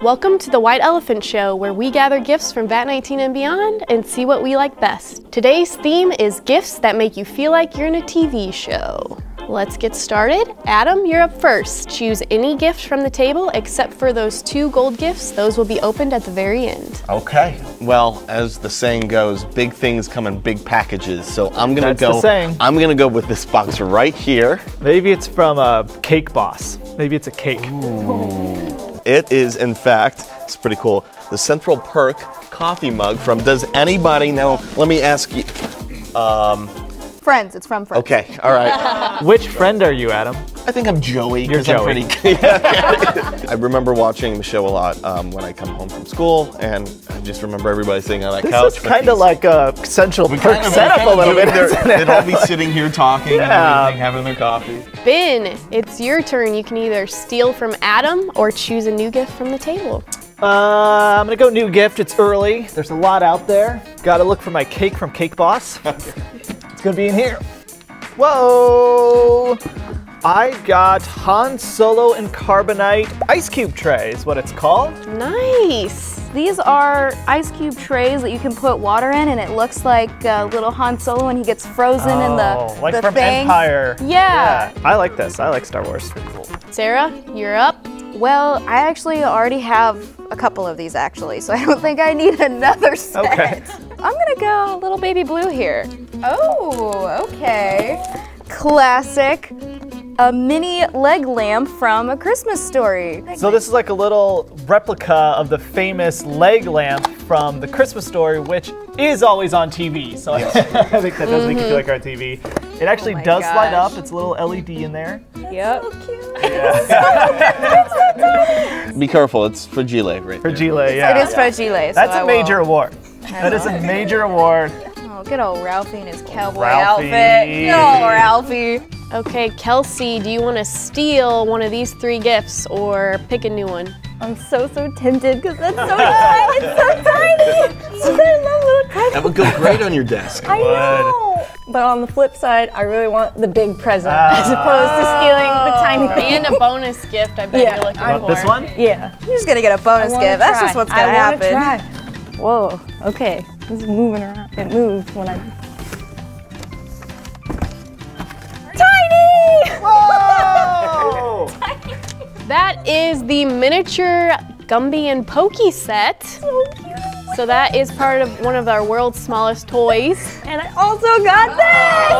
Welcome to the White Elephant Show, where we gather gifts from Vat19 and beyond and see what we like best. Today's theme is gifts that make you feel like you're in a TV show. Let's get started. Adam, you're up first. Choose any gift from the table except for those two gold gifts. Those will be opened at the very end. Okay. Well, as the saying goes, big things come in big packages. So I'm gonna go with this box right here. Maybe it's from Cake Boss. Maybe it's a cake. Ooh. It is, in fact, it's pretty cool. The Central Perk coffee mug from. Does anybody know? Let me ask you. Friends, it's from Friends. Okay, all right. Which friend are you, Adam? I think I'm Joey. You're Joey. I'm pretty... yeah. I remember watching the show a lot when I come home from school, and I just remember everybody sitting on that couch. This is kind of like a Central Perk setup a little bit. They'd all be sitting here talking, yeah, and having their coffee. Ben, it's your turn. You can either steal from Adam or choose a new gift from the table. I'm gonna go new gift. It's early. There's a lot out there. Gotta look for my cake from Cake Boss. It's gonna be in here. Whoa! I got Han Solo and Carbonite ice cube tray is what it's called. Nice! These are ice cube trays that you can put water in, and it looks like little Han Solo when he gets frozen in the like the from thing. Empire. Yeah. I like this. I like Star Wars. Pretty cool. Sarah, you're up. Well, I actually already have a couple of these, actually, so I don't think I need another set. Okay. I'm gonna go little baby blue here. Oh, okay. Classic. A mini leg lamp from A Christmas Story. So this is like a little replica of the famous leg lamp from The Christmas Story, which is always on TV. So yeah. I think that does make it feel like you're on TV. It actually does light up. It's a little LED in there. That's so cute. Yeah. So cute. Be careful, it's fragile right there. Fragile, yeah. It is fragile. That's a major award. That is a major award. Oh, good old Ralphie in his cowboy outfit. Good old Ralphie. Okay, Kelsey, do you want to steal one of these three gifts or pick a new one? I'm so tempted because that's so small. It's so tiny. It's such a little present. That would go great on your desk. I know. But on the flip side, I really want the big present as opposed to stealing the tiny thing. And a bonus gift, I bet you're looking for. This one? Yeah. You're just going to get a bonus gift. Try. That's just what's going to happen. Try. Whoa, okay. This is moving around. It moved when I... Whoa! That is the miniature Gumby and Pokey set. So cute. So that is part of one of our world's smallest toys. And I also got this!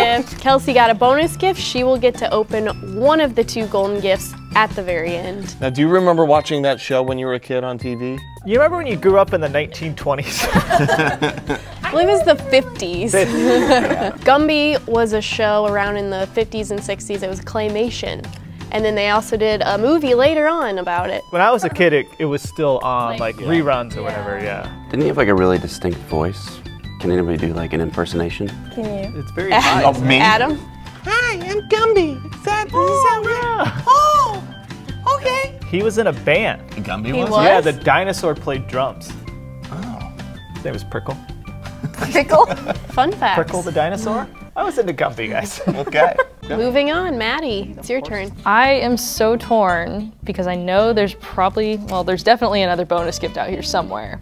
Bonus gift. Kelsey got a bonus gift. She will get to open one of the two golden gifts at the very end. Now, do you remember watching that show when you were a kid on TV? You remember when you grew up in the 1920s? I believe it was the 50s. Yeah. Gumby was a show around in the 50s and 60s. It was claymation. And then they also did a movie later on about it. When I was a kid, it was still on like reruns or whatever, yeah. Didn't he have like a really distinct voice? Can anybody do like an impersonation? Can you? It's very high. Of me? Adam? Hi, I'm Gumby. Is that right? Oh, okay. He was in a band. Gumby was? Yeah, the dinosaur played drums. Oh. His name was Prickle. Pickle? Fun fact. Prickle the dinosaur? I was into Gumby, guys. Okay. Moving on, Maddie, it's your turn. I am so torn because I know there's probably, well, there's definitely another bonus gift out here somewhere.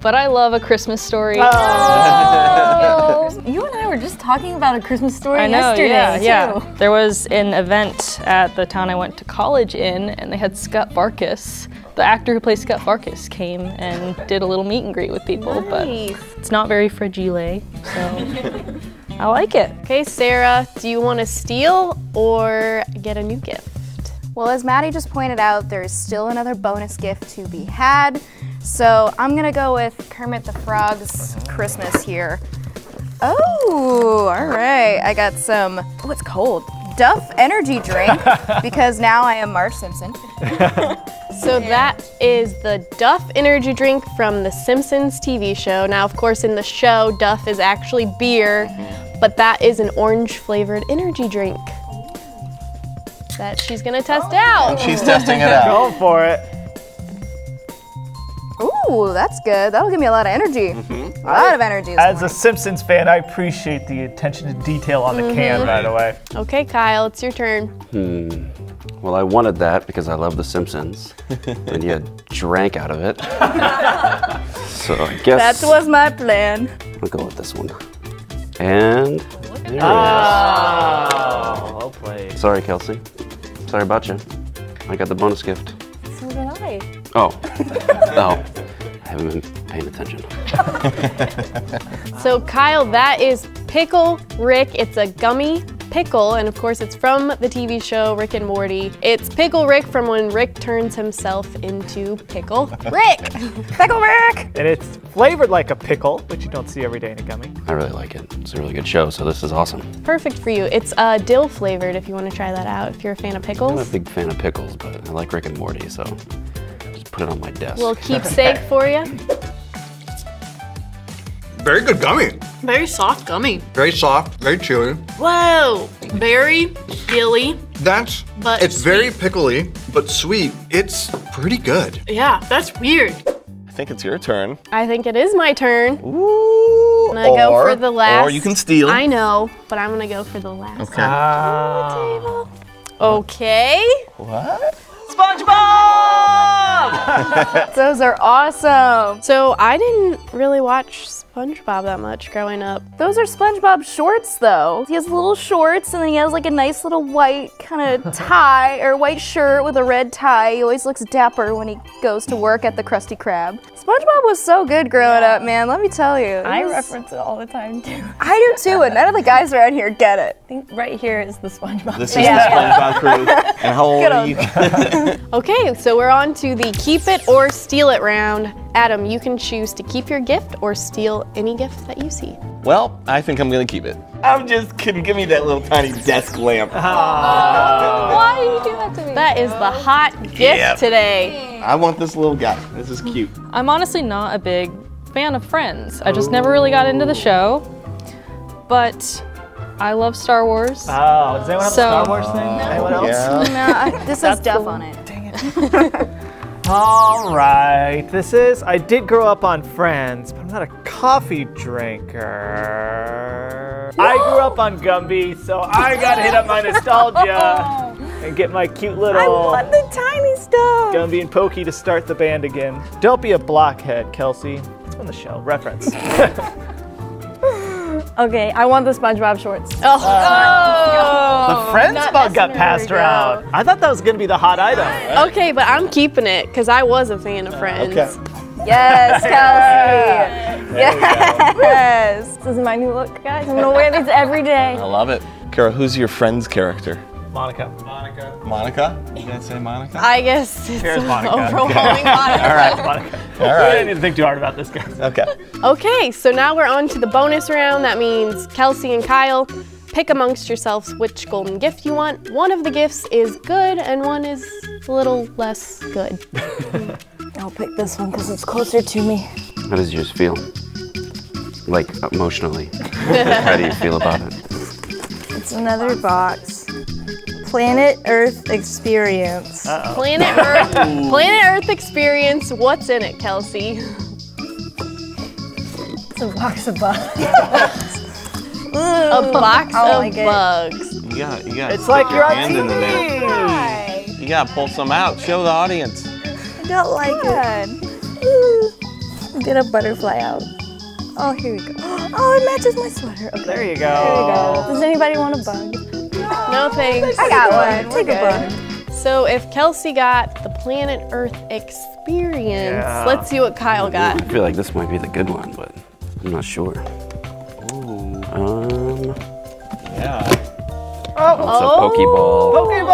But I love A Christmas Story. Oh. You and I were just talking about A Christmas Story yesterday. Yeah. There was an event at the town I went to college in, and they had Scott Barkis. The actor who plays Scott Barkis came and did a little meet and greet with people, but it's not very fragile, so I like it. Okay, Sarah, do you want to steal or get a new gift? Well, as Maddie just pointed out, there is still another bonus gift to be had. So I'm gonna go with Kermit the Frog's Christmas here. Oh, all right. I got some, oh, it's cold, Duff energy drink because now I am Marge Simpson. So that is the Duff energy drink from the Simpsons TV show. Now, of course, in the show, Duff is actually beer, but that is an orange flavored energy drink that she's gonna test out. She's testing it out. Go for it. Ooh, that's good. That'll give me a lot of energy. A lot of energy. As a Simpsons fan, I appreciate the attention to detail on the can, by the way. Okay, Kyle, it's your turn. Well, I wanted that because I love The Simpsons, and you drank out of it. So I guess... That was my plan. We'll go with this one. And there it is. Oh, well played. Sorry, Kelsey. Sorry about you. I got the bonus gift. So did I. Oh. Oh. I haven't been paying attention. So Kyle, that is Pickle Rick. It's a gummy pickle, and of course it's from the TV show Rick and Morty. It's Pickle Rick from when Rick turns himself into Pickle Rick! Pickle Rick! And it's flavored like a pickle, which you don't see every day in a gummy. I really like it. It's a really good show, so this is awesome. Perfect for you. It's dill flavored if you want to try that out, if you're a fan of pickles. I'm a big fan of pickles, but I like Rick and Morty, so just put it on my desk. We'll keepsake for you. Very good gummy. Very soft gummy. Very soft, very chewy. Whoa! Very dilly. That's, but it's sweet. Very pickly, but sweet. It's pretty good. Yeah, that's weird. I think it's your turn. I think it is my turn. Ooh! I'm gonna go for the last. Or you can steal. I know, but I'm gonna go for the last. Okay. On the table. Okay. What? SpongeBob! Those are awesome. So I didn't really watch SpongeBob that much growing up. Those are SpongeBob shorts though. He has little shorts and then he has like a nice little white kind of tie or white shirt with a red tie. He always looks dapper when he goes to work at the Krusty Krab. SpongeBob was so good growing up, man. Let me tell you. I reference it all the time too. I do too, and none of the guys around here get it. I think right here is the SpongeBob. This is the SpongeBob crew. And how old are you? Okay, so we're on to the keep it or steal it round. Adam, you can choose to keep your gift or steal any gift that you see. Well, I think I'm gonna keep it. I'm just kidding, give me that little tiny desk lamp. Oh. Why did you do that to me? That is the hot gift today. I want this little guy, this is cute. I'm honestly not a big fan of Friends. I just never really got into the show, but I love Star Wars. Oh, does anyone have a Star Wars thing? No. Anyone else? Yeah. No, this is Duff on it. Dang it. All right, this is, I did grow up on Friends, but I'm not a coffee drinker. I grew up on Gumby, so I gotta hit up my nostalgia and get my cute little... I want the tiny stuff. Gumby and Pokey to start the band again. Don't be a blockhead, Kelsey. It's on the show, reference. Okay, I want the SpongeBob shorts. Oh! The Friends bug got passed around. I thought that was gonna be the hot item. Right? Okay, but I'm keeping it, because I was a fan of Friends. Okay. Yes, Kelsey! Yes! This is my new look, guys. I'm gonna wear these every day. I love it. Kara, who's your Friends character? Monica. Monica. Monica? You guys say Monica? I guess it's overwhelming Monica. All right, Monica. All right. I didn't even think too hard about this, guys. Okay. Okay, so now we're on to the bonus round. That means Kelsey and Kyle, pick amongst yourselves which golden gift you want. One of the gifts is good and one is a little less good. I'll pick this one because it's closer to me. How does yours feel? Like, emotionally? How do you feel about it? It's another box. Planet Earth Experience. Uh-oh. Planet Earth. Planet Earth Experience. What's in it, Kelsey? It's a box of bugs. A box of bugs. You gotta it's like your hand in the middle. You gotta pull some out. Show the audience. I don't like it. Get a butterfly out. Oh, here we go. Oh, it matches my sweater. Okay. There you go. There you go. Does anybody want a bug? No thanks. I got one. Take a bun. So if Kelsey got the Planet Earth Experience, let's see what Kyle got. I feel like this might be the good one, but I'm not sure. Ooh. Yeah. Oh, it's a Pokeball. Look at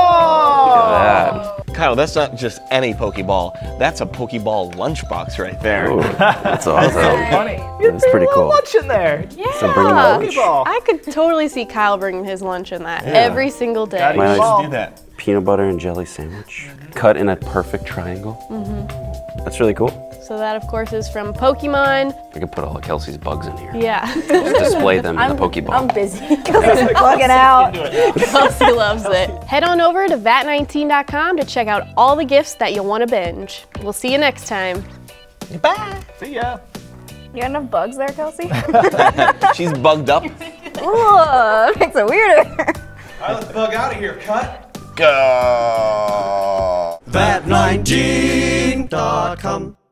that. Kyle, that's not just any Pokeball. That's a Pokeball lunchbox right there. Ooh, that's awesome. That's funny. That's pretty cool. Lunch in there. Yeah. So bring lunch. I could totally see Kyle bringing his lunch in that every single day. Gotta do that. Peanut butter and jelly sandwich, cut in a perfect triangle. Mm-hmm. That's really cool. So that, of course, is from Pokemon. We can put all of Kelsey's bugs in here. Yeah. Just display them in the Pokeball. I'm busy. Kelsey's bugging out. Kelsey loves it. Head on over to Vat19.com to check out all the gifts that you'll want to binge. We'll see you next time. Bye. See ya. You got enough bugs there, Kelsey? She's bugged up. Ooh, makes it weirder. All right, let's bug out of here, cut. go! Vat19.com